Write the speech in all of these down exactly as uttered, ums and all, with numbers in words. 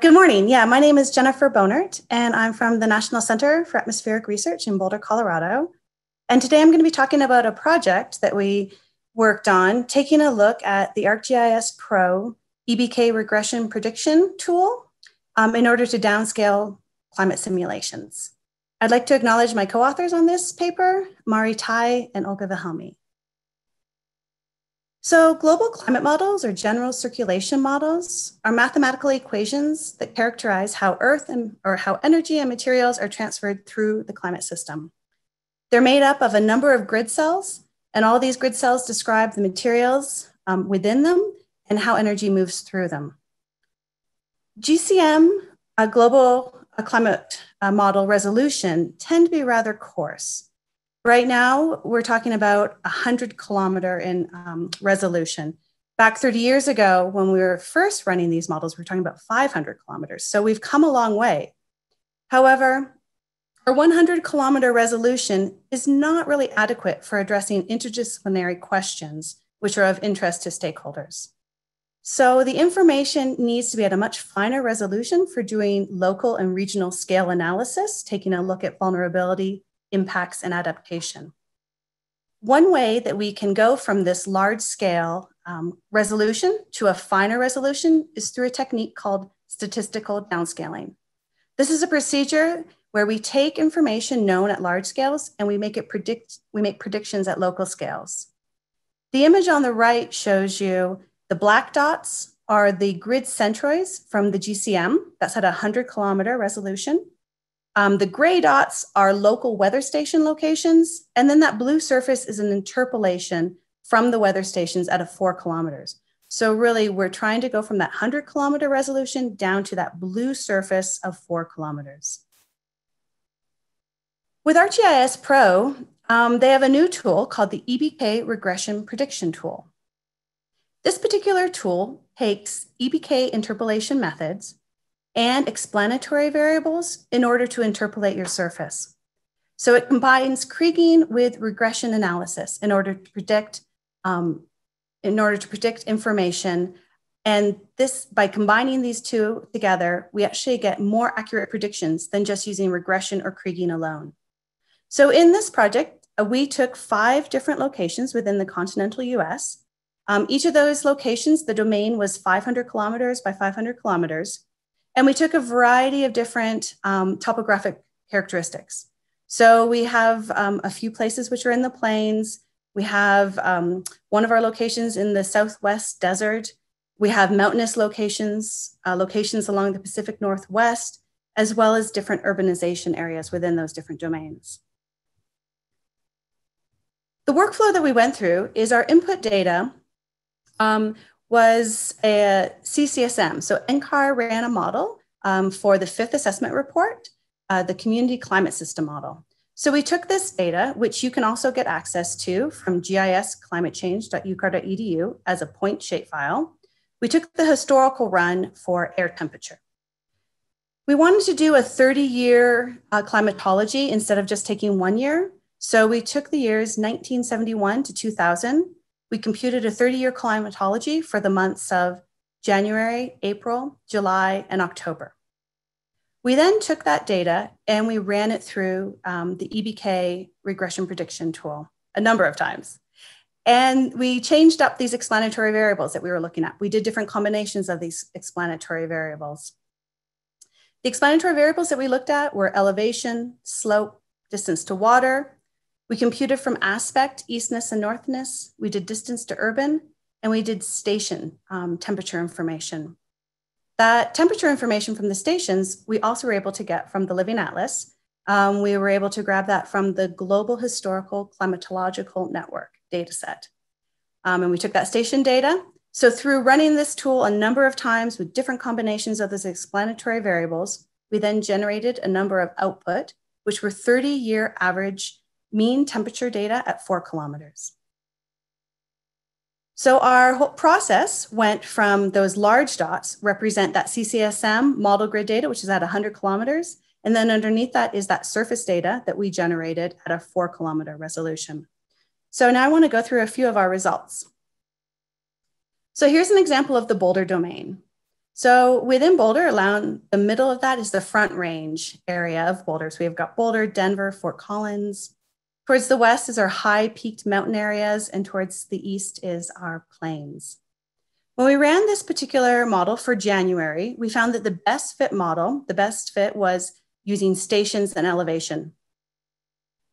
Good morning. Yeah, my name is Jennifer Bonert, and I'm from the National Center for Atmospheric Research in Boulder, Colorado. And today I'm going to be talking about a project that we worked on, taking a look at the ArcGIS Pro E B K regression prediction tool um, in order to downscale climate simulations. I'd like to acknowledge my co-authors on this paper, Mari Tai and Olga Vahelmi. So global climate models, or general circulation models, are mathematical equations that characterize how Earth and, or how energy and materials are transferred through the climate system. They're made up of a number of grid cells, and all these grid cells describe the materials um, within them and how energy moves through them. G C M, a global a climate uh, model resolution, tend to be rather coarse. Right now, we're talking about one hundred kilometer in um, resolution. Back thirty years ago, when we were first running these models, we were talking about five hundred kilometers. So we've come a long way. However, our one hundred kilometer resolution is not really adequate for addressing interdisciplinary questions, which are of interest to stakeholders. So the information needs to be at a much finer resolution for doing local and regional scale analysis, taking a look at vulnerability, impacts, and adaptation. One way that we can go from this large scale um, resolution to a finer resolution is through a technique called statistical downscaling. This is a procedure where we take information known at large scales and we make it predict, we make predictions at local scales. The image on the right shows you the black dots are the grid centroids from the G C M, that's at one hundred kilometer resolution. Um, the gray dots are local weather station locations, and then that blue surface is an interpolation from the weather stations at a four kilometers. So really, we're trying to go from that one hundred kilometer resolution down to that blue surface of four kilometers. With ArcGIS Pro, um, they have a new tool called the E B K Regression Prediction Tool. This particular tool takes E B K interpolation methods and explanatory variables in order to interpolate your surface. So it combines kriging with regression analysis in order to predict, um, in order to predict information. And this, by combining these two together, we actually get more accurate predictions than just using regression or kriging alone. So in this project, we took five different locations within the continental U S. Um, each of those locations, the domain was five hundred kilometers by five hundred kilometers. And we took a variety of different um, topographic characteristics. So we have um, a few places which are in the plains. We have um, one of our locations in the Southwest desert. We have mountainous locations, uh, locations along the Pacific Northwest, as well as different urbanization areas within those different domains. The workflow that we went through is our input data um, was a C C S M. So N C A R ran a model um, for the fifth assessment report, uh, the community climate system model. So we took this data, which you can also get access to from G I S climate change dot U C A R dot E D U as a point shapefile. We took the historical run for air temperature. We wanted to do a thirty year uh, climatology instead of just taking one year. So we took the years nineteen seventy-one to two thousand. We computed a thirty year climatology for the months of January, April, July, and October. We then took that data and we ran it through um, the E B K regression prediction tool a number of times. And we changed up these explanatory variables that we were looking at. We did different combinations of these explanatory variables. The explanatory variables that we looked at were elevation, slope, distance to water. We computed from aspect, eastness and northness. We did distance to urban, and we did station um, temperature information. That temperature information from the stations, we also were able to get from the Living Atlas. Um, we were able to grab that from the Global Historical Climatological Network dataset. Um, and we took that station data. So through running this tool a number of times with different combinations of those explanatory variables, we then generated a number of output, which were thirty year average mean temperature data at four kilometers. So our whole process went from those large dots represent that C C S M model grid data, which is at one hundred kilometers. And then underneath that is that surface data that we generated at a four kilometer resolution. So now I want to go through a few of our results. So here's an example of the Boulder domain. So within Boulder, around the middle of that is the Front Range area of Boulder. So we've got Boulder, Denver, Fort Collins. Towards the west is our high peaked mountain areas, and towards the east is our plains. When we ran this particular model for January, we found that the best fit model, the best fit was using stations and elevation.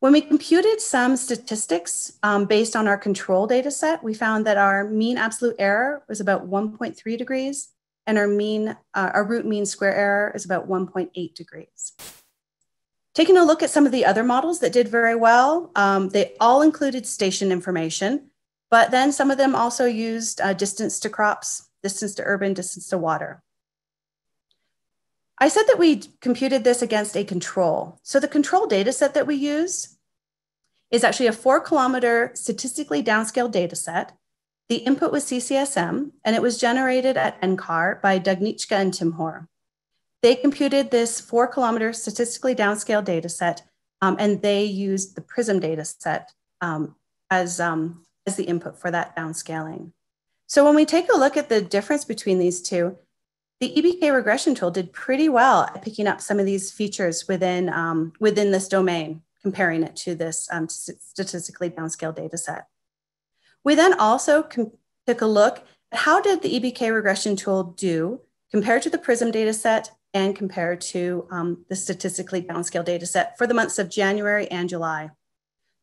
When we computed some statistics um, based on our control data set, we found that our mean absolute error was about one point three degrees, and our mean, uh, our root mean square error is about one point eight degrees. Taking a look at some of the other models that did very well, um, they all included station information, but then some of them also used uh, distance to crops, distance to urban, distance to water. I said that we computed this against a control. So the control data set that we used is actually a four kilometer statistically downscaled data set. The input was C C S M, and it was generated at N C A R by Doug Nychka and Tim Hoare. They computed this four kilometer statistically downscaled data set, um, and they used the PRISM data set um, as, um, as the input for that downscaling. So when we take a look at the difference between these two, the E B K regression tool did pretty well at picking up some of these features within, um, within this domain, comparing it to this um, statistically downscaled data set. We then also took a look at how did the E B K regression tool do compared to the PRISM data set and compared to um, the statistically downscaled data set for the months of January and July.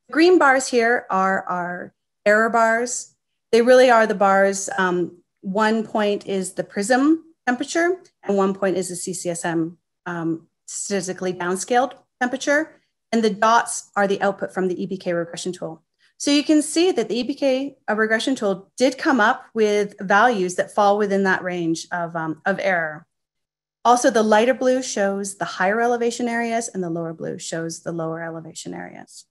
The green bars here are our error bars. They really are the bars. Um, one point is the PRISM temperature, and one point is the C C S M um, statistically downscaled temperature, and the dots are the output from the E B K regression tool. So you can see that the E B K regression tool did come up with values that fall within that range of, um, of error. Also, the lighter blue shows the higher elevation areas, and the lower blue shows the lower elevation areas.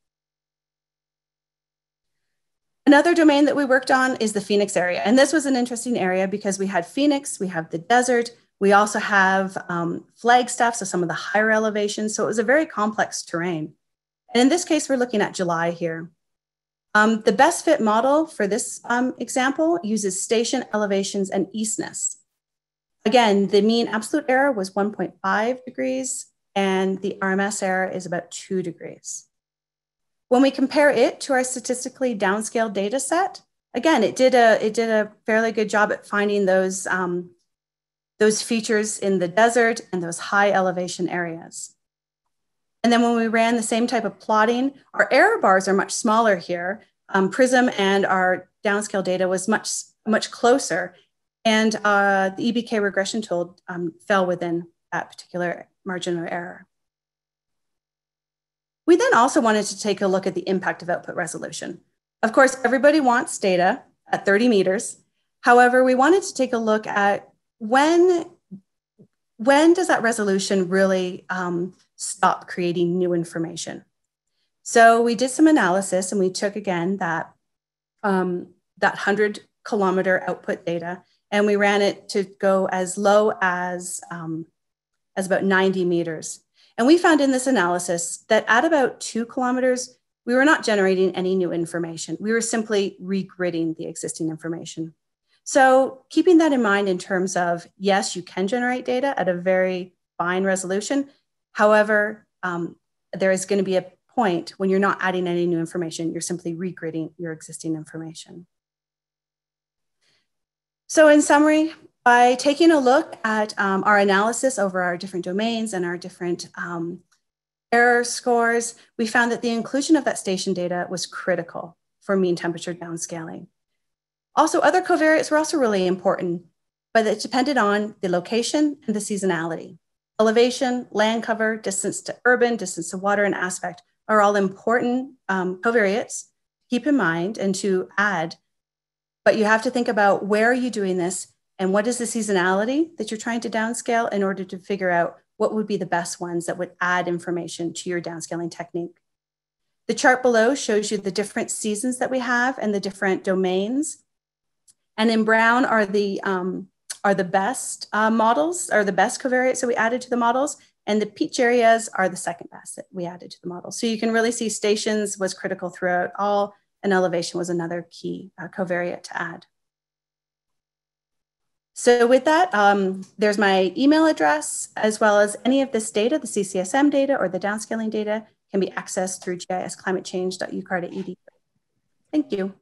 Another domain that we worked on is the Phoenix area. And this was an interesting area because we had Phoenix, we have the desert, we also have um, Flagstaff, so some of the higher elevations. So it was a very complex terrain. And in this case, we're looking at July here. Um, the best fit model for this um, example uses station elevations and eastness. Again, the mean absolute error was one point five degrees, and the R M S error is about two degrees. When we compare it to our statistically downscaled data set, again, it did a, it did a fairly good job at finding those, um, those features in the desert and those high elevation areas. And then when we ran the same type of plotting, our error bars are much smaller here. Um, PRISM and our downscale data was much, much closer, and uh, the E B K regression tool um, fell within that particular margin of error. We then also wanted to take a look at the impact of output resolution. Of course, everybody wants data at thirty meters. However, we wanted to take a look at when, when does that resolution really um, stop creating new information? So we did some analysis, and we took again that, um, that one hundred kilometer output data, and we ran it to go as low as, um, as about ninety meters. And we found in this analysis that at about two kilometers, we were not generating any new information. We were simply regridding the existing information. So keeping that in mind in terms of, yes, you can generate data at a very fine resolution. However, um, there is going to be a point when you're not adding any new information. You're simply regridding your existing information. So in summary, by taking a look at um, our analysis over our different domains and our different um, error scores, we found that the inclusion of that station data was critical for mean temperature downscaling. Also, other covariates were also really important, but it depended on the location and the seasonality. Elevation, land cover, distance to urban, distance to water, and aspect are all important um, covariates to keep in mind and to add, but you have to think about, where are you doing this? And what is the seasonality that you're trying to downscale in order to figure out what would be the best ones that would add information to your downscaling technique? The chart below shows you the different seasons that we have and the different domains. And in brown are the, um, are the best uh, models, are the best covariates that we added to the models. And the peach areas are the second best that we added to the model. So you can really see stations was critical throughout all, and elevation was another key uh, covariate to add. So with that, um, there's my email address, as well as any of this data, the C C S M data or the downscaling data, can be accessed through G I S climate change dot U C A R dot E D U. Thank you.